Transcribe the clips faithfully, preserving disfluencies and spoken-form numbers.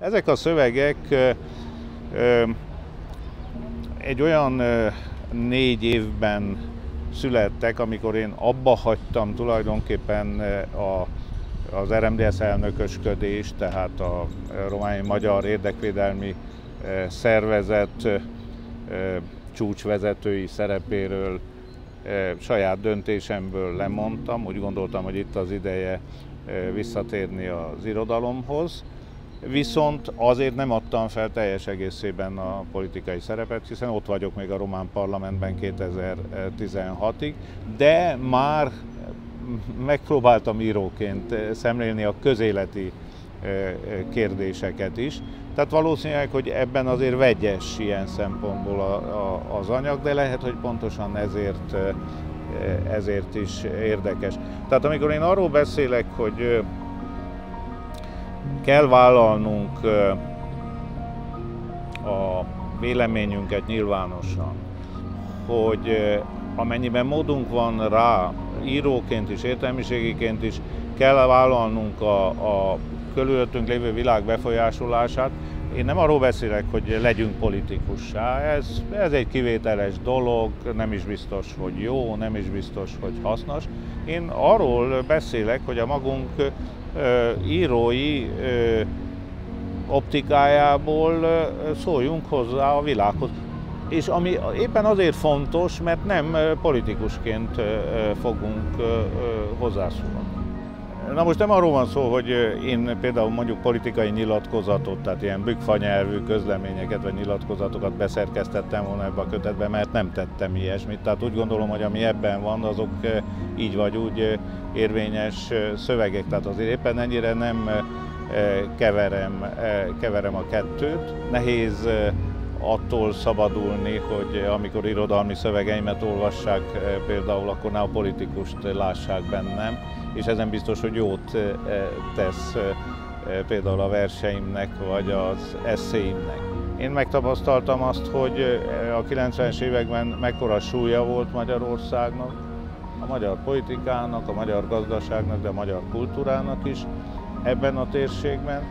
Ezek a szövegek egy olyan négy évben születtek, amikor én abba hagytam tulajdonképpen a, az er em dé es zé elnökösködést, tehát a Romániai Magyar Érdekvédelmi Szervezet csúcsvezetői szerepéről saját döntésemből lemondtam. Úgy gondoltam, hogy itt az ideje visszatérni az irodalomhoz. Viszont azért nem adtam fel teljes egészében a politikai szerepet, hiszen ott vagyok még a román parlamentben kétezer-tizenhatig, de már megpróbáltam íróként szemlélni a közéleti kérdéseket is. Tehát valószínűleg, hogy ebben azért vegyes ilyen szempontból a, a, az anyag, de lehet, hogy pontosan ezért, ezért is érdekes. Tehát amikor én arról beszélek, hogy kell vállalnunk a véleményünket nyilvánosan, hogy amennyiben módunk van rá, íróként is, értelmiségiként is, kell vállalnunk a, a körülöttünk lévő világ befolyásolását. Én nem arról beszélek, hogy legyünk politikussá, ez, ez egy kivételes dolog, nem is biztos, hogy jó, nem is biztos, hogy hasznos. Én arról beszélek, hogy a magunk írói optikájából szóljunk hozzá a világhoz. És ami éppen azért fontos, mert nem politikusként fogunk hozzászólni. Na most nem arról van szó, hogy én például mondjuk politikai nyilatkozatot, tehát ilyen bükkfanyelvű közleményeket vagy nyilatkozatokat beszerkesztettem volna ebbe a kötetbe, mert nem tettem ilyesmit. Tehát úgy gondolom, hogy ami ebben van, azok így vagy úgy érvényes szövegek. Tehát azért éppen ennyire nem keverem, keverem a kettőt. Nehéz attól szabadulni, hogy amikor irodalmi szövegeimet olvassák például, akkor ne a politikust lássák bennem, és ezen biztos, hogy jót tesz például a verseimnek, vagy az eszéimnek. Én megtapasztaltam azt, hogy a kilencvenes években mekkora súlya volt Magyarországnak, a magyar politikának, a magyar gazdaságnak, de a magyar kultúrának is ebben a térségben.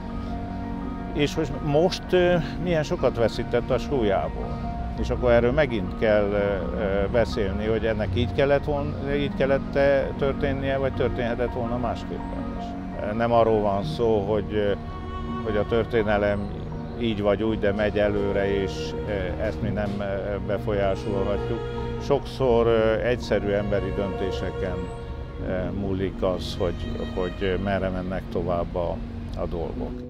És hogy most milyen sokat veszített a súlyából. És akkor erről megint kell beszélni, hogy ennek így kellett volna, így kellett történnie, vagy történhetett volna másképpen is. Nem arról van szó, hogy, hogy a történelem így vagy úgy, de megy előre, és ezt mi nem befolyásolhatjuk. Sokszor egyszerű emberi döntéseken múlik az, hogy, hogy merre mennek tovább a, a dolgok.